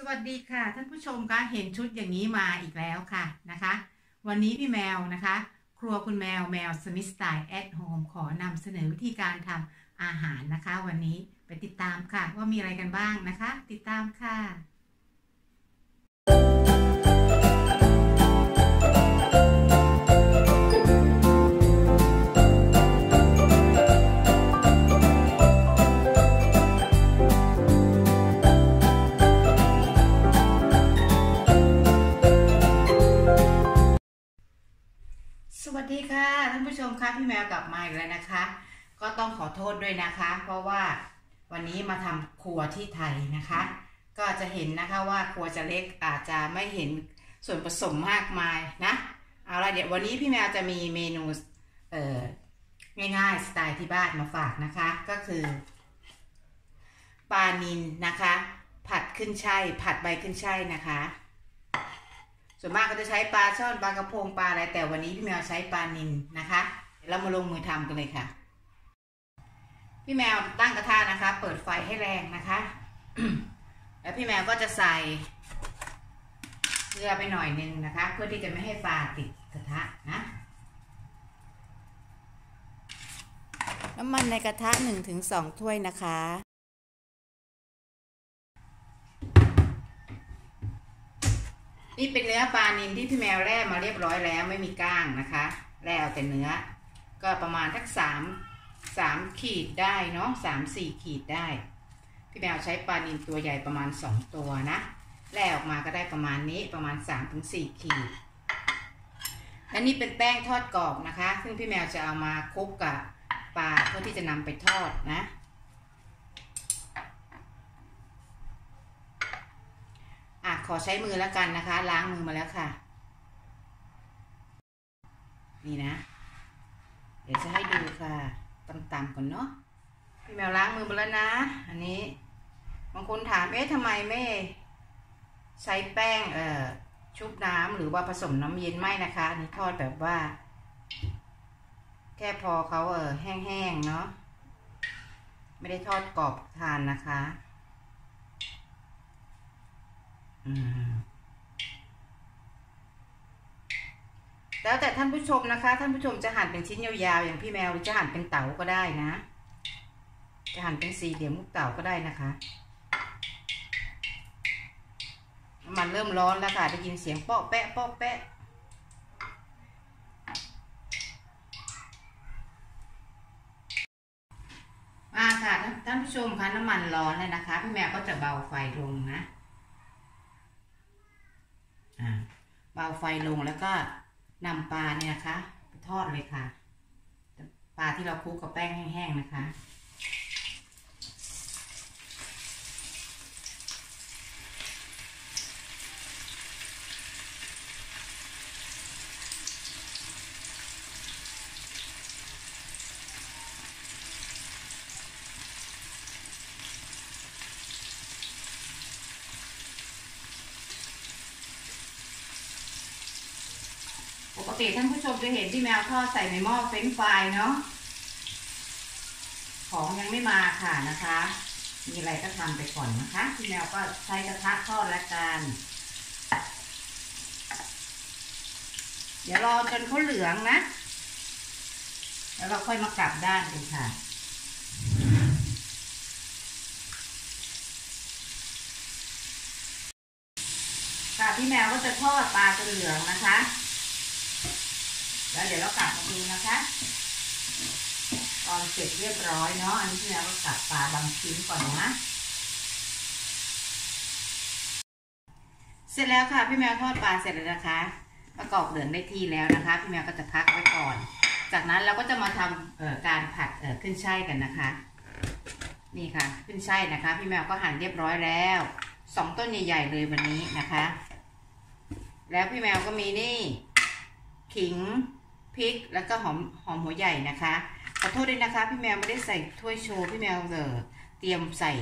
สวัสดีค่ะท่านผู้ชมคะเห็นชุดอย่างนี้มาอีกแล้วค่ะนะคะวันนี้พี่แมวนะคะครัวคุณแมวMeaw Smith Style at home ขอนำเสนอวิธีการทำอาหารนะคะวันนี้ไปติดตามค่ะว่ามีอะไรกันบ้างนะคะติดตามค่ะสวัสดีค่ะท่านผู้ชมค่ะพี่แมวกลับมาอีกแล้วนะคะก็ต้องขอโทษด้วยนะคะเพราะว่าวันนี้มาทำครัวที่ไทยนะคะก็จะเห็นนะคะว่าครัวจะเล็กอาจจะไม่เห็นส่วนผสมมากมายนะเอาละเดี๋ยววันนี้พี่แมวจะมีเมนูง่ายๆสไตล์ที่บ้านมาฝากนะคะก็คือปลานิลนะคะผัดขึ้นช่ายผัดใบขึ้นช่ายนะคะส่วนมากก็จะใช้ปลาช่อนปลากระพงปลาอะไรแต่วันนี้พี่แมวใช้ปลานิลนะคะเรามาลงมือทำกันเลยค่ะพี่แมวตั้งกระทะนะคะเปิดไฟให้แรงนะคะ แล้วพี่แมวก็จะใส่เกลือไปหน่อยนึงนะคะเพื่อที่จะไม่ให้ปลาติดกระทะนะน้ำมันในกระทะ 1-2 ถ้วยนะคะนี่เป็นเนื้อปลานิลที่พี่แมวแล่มาเรียบร้อยแล้วไม่มีก้างนะคะแล่เอาแต่เนื้อก็ประมาณทัก3ขีดได้เนาะ3-4 ขีดได้พี่แมวใช้ปลานิลตัวใหญ่ประมาณ2ตัวนะแล่ออกมาก็ได้ประมาณนี้ประมาณ3-4 ขีดและนี่เป็นแป้งทอดกรอบนะคะซึ่งพี่แมวจะเอามาคลุกกับปลาเพื่อที่จะนำไปทอดนะขอใช้มือแล้วกันนะคะล้างมือมาแล้วค่ะนี่นะเดี๋ยวจะให้ดูค่ะต่ำๆก่อนเนาะพี่แมวล้างมือมาแล้วนะอันนี้บางคนถามเอ๊ะทำไมไม่ใช้แป้งชุบน้ำหรือว่าผสมน้ำเย็นไม่นะคะอันนี้ทอดแบบว่าแค่พอเขาแห้งๆเนาะไม่ได้ทอดกรอบทานนะคะแล้วแต่ท่านผู้ชมนะคะท่านผู้ชมจะหั่นเป็นชิ้นยาวๆอย่างพี่แมวหรือจะหั่นเป็นเต๋าก็ได้นะจะหั่นเป็นสี่เหลี่ยมลูกเต๋าก็ได้นะคะมันเริ่มร้อนแล้วค่ะได้ยินเสียงเปาะแปะเปาะแปะมาค่ะท่านผู้ชมคะน้ำมันร้อนเลยนะคะพี่แมวก็จะเบาไฟลงนะเบาไฟลงแล้วก็นำปลาเนี่ยนะคะไปทอดเลยค่ะปลาที่เราคลุกกับแป้งแห้งๆนะคะปกติท่านผู้ชมจะเห็นที่แมวทอดใส่ในหม้อเฟรนช์ฟรายเนาะของยังไม่มาค่ะนะคะมีอะไรก็ทำไปก่อนนะคะที่แมวก็ใช้กระทะทอดละกันเดี๋ยวรอจนเขาเหลืองนะแล้วเราค่อยมากลับด้านกันค่ะค่ะที่แมวก็จะทอดปลาจนเหลืองนะคะแล้วเดี๋ยวเรากลับมาดูนะคะตอนเสร็จเรียบร้อยเนาะอันนี้ที่เรากลับปลาบางชิ้นก่อนนะเสร็จแล้วค่ะพี่แมวทอดปลาเสร็จแล้วนะคะประกอบเหลืองได้ที่แล้วนะคะพี่แมวก็จะพักไว้ก่อนจากนั้นเราก็จะมาทำการผัดขึ้นช่ายกันนะคะนี่ค่ะขึ้นช่ายนะคะพี่แมวก็หั่นเรียบร้อยแล้ว2 ต้นใหญ่ๆเลยวันนี้นะคะแล้วพี่แมวก็มีนี่ขิงพริกแล้วก็หอมหัวใหญ่นะคะขอโทษด้วยนะคะพี่แมวไม่ได้ใส่ถ้วยโชว์พี่แมวเตรียมใส่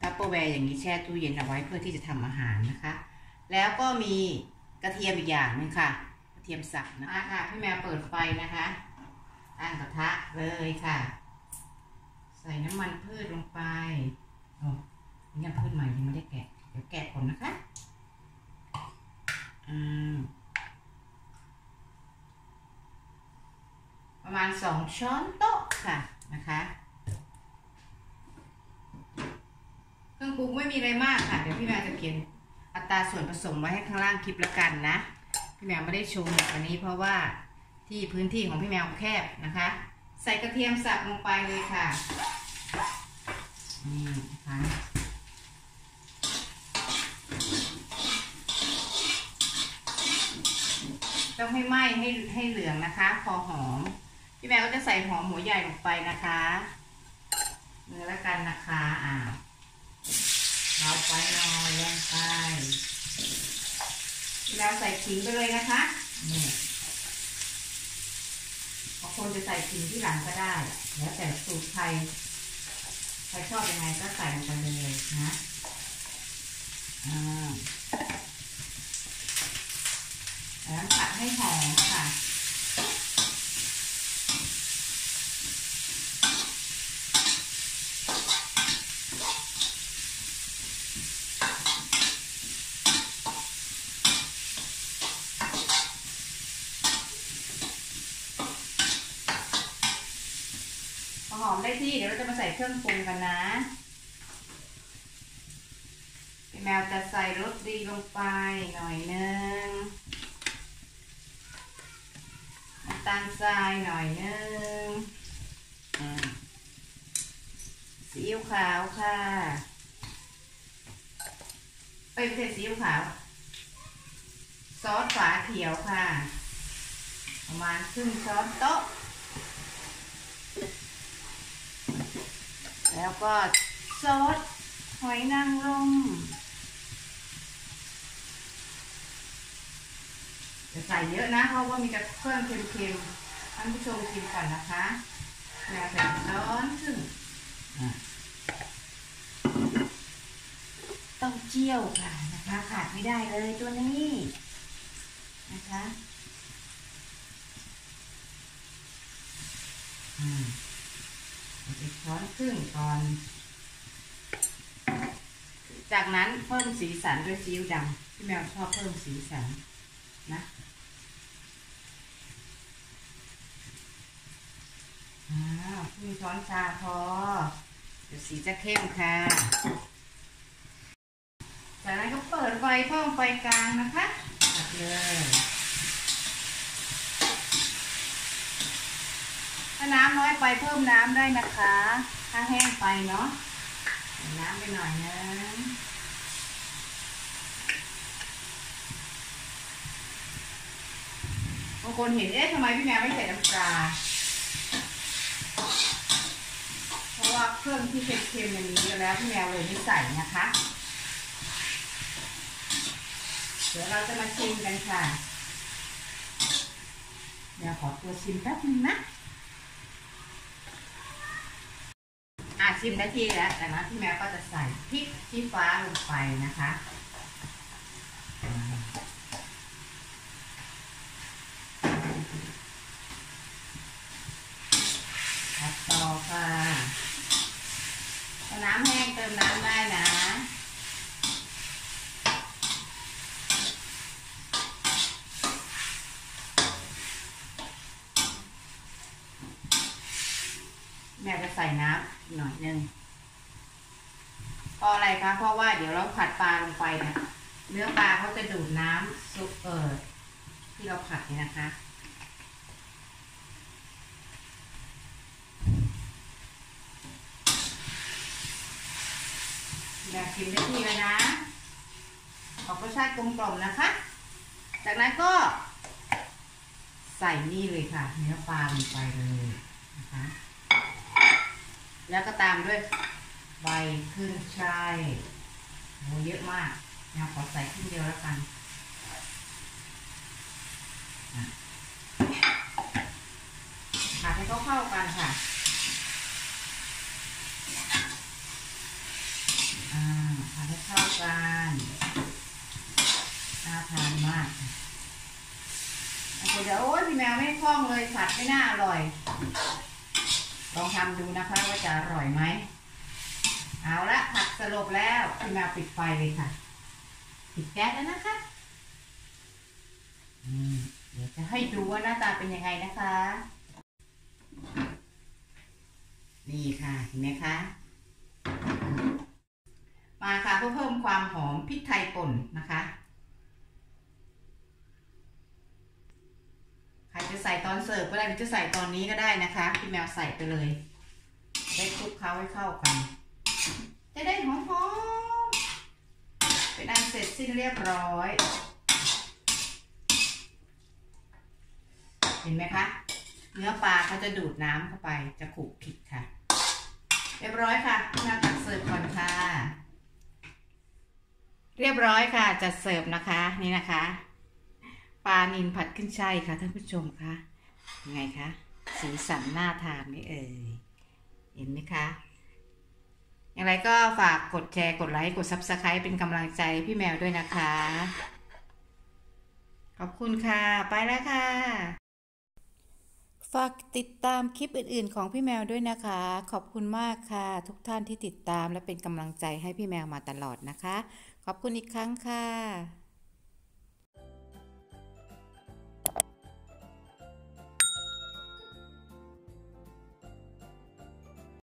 ทัพเปอร์แวร์อย่างนี้แช่ตู้เย็นเอาไว้เพื่อที่จะทำอาหารนะคะแล้วก็มีกระเทียมอีกอย่างนึงค่ะกระเทียมสับนะคะค่ะพี่แมวเปิดไฟนะคะตั้งกระทะเลยค่ะใส่น้ำมันพืชลงไปน้ำมันพืชใหม่ยังไม่ได้แกะเดี๋ยวแกะก่อนนะคะ 2 ช้อนโต๊ะค่ะนะคะเครื่องปรุงไม่มีอะไรมากค่ะเดี๋ยวพี่แมวจะเขียนอัตราส่วนผสมไว้ให้ข้างล่างคลิปแล้วกันนะพี่แมวไม่ได้โชว์หมดวันนี้เพราะว่าที่พื้นที่ของพี่แมวแคบนะคะใส่กระเทียมสับลงไปเลยค่ะนี่นะคะต้องให้ไหม้ให้เหลืองนะคะพอหอมพี่แมวก็จะใส่หอมหัวใหญ่ลงไปนะคะเนื้อละกันนะคะเราไปนอนย่างไปแล้วใส่ขิงไปเลยนะคะนี่บางคนจะใส่ขิงที่หลังก็ได้แล้วแต่สูตรใครใครชอบยังไงก็ใส่ลงไปเลยนะแล้วผัดให้หอมค่ะหอมได้ที่เดี๋ยวเราจะมาใส่เครื่องปรุงกันนะพี่แมวจะใส่รสดีลงไปหน่อยนึงน้ำตาลทรายหน่อยนึงซีอิ๊วขาวค่ะไม่ใช่ซีอิ๊วขาวซอสฝาเขียวค่ะประมาณครึ่งช้อนโต๊ะแล้วก็ซอสหอยนางรมจะใส่เยอะนะเพราะว่ามีแต่เครื่องเค็มๆท่านผู้ชมกินก่อนนะคะแล้วใส่ช้อนซึ่งต้องเจียวค่ะนะคะขาดไม่ได้เลยตัวนี้นะคะช้อนครึ่งก่อนจากนั้นเพิ่มสีสันด้วยซีอิ๊วดำพี่แมวชอบเพิ่มสีสันนะครึ่งช้อนชาพอเดี๋ยวสีจะเข้มค่ะจากนั้นก็เปิดไฟเพิ่มไฟกลางนะคะตัดเลยถ้าน้ำน้อยไปเพิ่มน้ำได้นะคะถ้าแห้งไปเนาะใส่น้ำไปหน่อยนะบางคนเห็นเอ๊ะทำไมพี่แมวไม่ใส่น้ำปลาเพราะว่าเครื่องที่เค็มๆมันมีเยอะแล้วพี่แมวเลยไม่ใส่นะคะเดี๋ยวเราจะมาชิมกันค่ะเดี๋ยวขอตัวชิมแป๊บนึงนะชิมได้ที่แล้วแต่นะพี่แมวก็จะใส่พริกชี้ฟ้าลงไปนะคะผัดต่อค่ะน้ำแห้งเติมน้ำได้นะแม่จะใส่น้ำหน่อยนึงเพราะอะไรคะเพราะว่าเดี๋ยวเราผัดปลาลงไปเนี่ยเนื้อปลาเขาจะดูดน้ำซุปที่เราผัดนี่นะคะอยากกินได้ที่เลยนะขอรสชาติกลมกล่อมนะคะจากนั้นก็ใส่นี่เลยค่ะเนื้อปลาลงไปเลยนะคะแล้วก็ตามด้วยใบขึ้นช่ายโหเยอะมากนะขอใส่ครึ่งเดียวแล้วกันผัดให้เข้ากันค่ะผัดให้เข้ากันน่าทานมากเดี๋ยวโอ๊ยพี่แมวไม่คล่องเลยผัดไม่น่าอร่อยลองทำดูนะคะว่าจะอร่อยไหมเอาละผัดสลบแล้วพี่แมวปิดไฟเลยค่ะปิดแก๊สแล้วนะคะเดี๋ยวจะให้ดูว่าหน้าตาเป็นยังไงนะคะ นี่ค่ะเห็นไหมคะมาค่ะเพื่อเพิ่มความหอมพริกไทยป่นนะคะใครจะใส่ตอนเสิร์ฟก็ได้หรือจะใส่ตอนนี้ก็ได้นะคะพี่แมวใส่ไปเลยได้คลุกเคล้าให้เข้ากันจะได้หอมๆเป็นอันเสร็จสิ้นเรียบร้อยเห็นไหมคะเนื้อปลาเขาจะดูดน้ำเข้าไปจะขูดผิดค่ะเรียบร้อยค่ะมาตักเสิร์ฟก่อนค่ะเรียบร้อยค่ะจัดเสิร์ฟนะคะนี่นะคะปลานิลผัดขึ้นช่ายค่ะท่านผู้ชมคะยังไงคะสีสันน่าทานนี่เอ่ยเห็นไหมคะอย่างไรก็ฝากกดแชร์กดไลค์กด Subscribe เป็นกำลังใจพี่แมวด้วยนะคะขอบคุณค่ะไปแล้วค่ะฝากติดตามคลิปอื่นๆของพี่แมวด้วยนะคะขอบคุณมากค่ะทุกท่านที่ติดตามและเป็นกำลังใจให้พี่แมวมาตลอดนะคะขอบคุณอีกครั้งค่ะ